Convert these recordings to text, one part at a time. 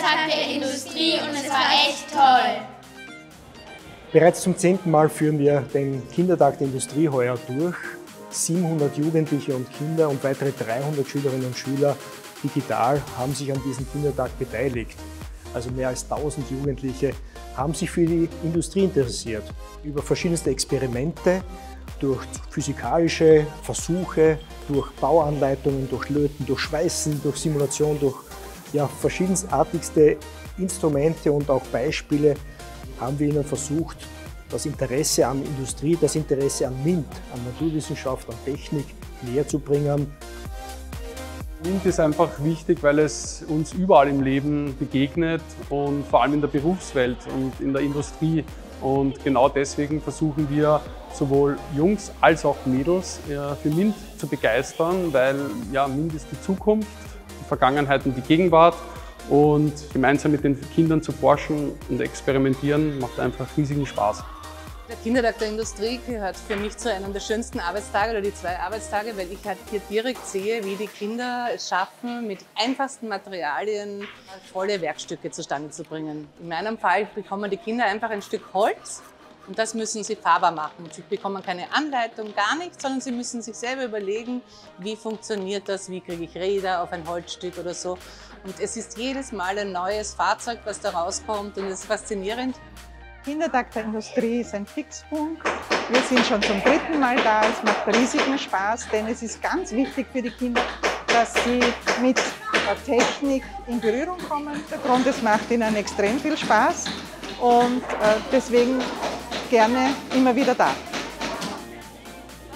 Tag der Industrie und es war echt toll. Bereits zum 10. Mal führen wir den Kindertag der Industrie heuer durch. 700 Jugendliche und Kinder und weitere 300 Schülerinnen und Schüler digital haben sich an diesem Kindertag beteiligt. Also mehr als 1000 Jugendliche haben sich für die Industrie interessiert. Über verschiedenste Experimente, durch physikalische Versuche, durch Bauanleitungen, durch Löten, durch Schweißen, durch Simulation, durch verschiedenartigste Instrumente und auch Beispiele haben wir ihnen versucht, das Interesse an Industrie, das Interesse an MINT, an Naturwissenschaft, an Technik näher zu bringen. MINT ist einfach wichtig, weil es uns überall im Leben begegnet und vor allem in der Berufswelt und in der Industrie. Und genau deswegen versuchen wir sowohl Jungs als auch Mädels für MINT zu begeistern, weil MINT ist die Zukunft, die Vergangenheit und die Gegenwart. Und gemeinsam mit den Kindern zu forschen und experimentieren macht einfach riesigen Spaß. Der Kindertag der Industrie gehört für mich zu einem der schönsten Arbeitstage oder die 2 Arbeitstage, weil ich halt hier direkt sehe, wie die Kinder es schaffen, mit einfachsten Materialien tolle Werkstücke zustande zu bringen. In meinem Fall bekommen die Kinder einfach ein Stück Holz und das müssen sie fahrbar machen. Sie bekommen keine Anleitung, gar nichts, sondern sie müssen sich selber überlegen, wie funktioniert das, wie kriege ich Räder auf ein Holzstück oder so. Und es ist jedes Mal ein neues Fahrzeug, was da rauskommt und es ist faszinierend. Kindertag der Industrie ist ein Fixpunkt. Wir sind schon zum 3. Mal da. Es macht riesigen Spaß, denn es ist ganz wichtig für die Kinder, dass sie mit der Technik in Berührung kommen. Der Grund, es macht ihnen extrem viel Spaß und deswegen gerne immer wieder da.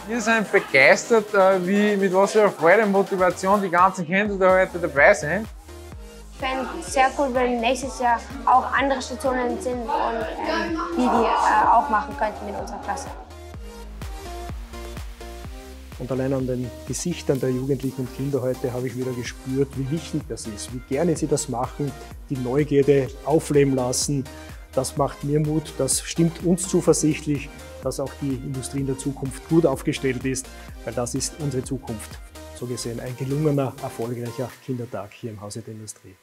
Wir sind begeistert, mit was für Freude und Motivation die ganzen Kinder da heute dabei sind. Ich fände es sehr cool, wenn nächstes Jahr auch andere Stationen sind und die auch machen könnten in unserer Klasse. Und allein an den Gesichtern der Jugendlichen und Kinder heute habe ich wieder gespürt, wie wichtig das ist, wie gerne sie das machen, die Neugierde aufleben lassen. Das macht mir Mut, das stimmt uns zuversichtlich, dass auch die Industrie in der Zukunft gut aufgestellt ist, weil das ist unsere Zukunft. So gesehen ein gelungener, erfolgreicher Kindertag hier im Hause der Industrie.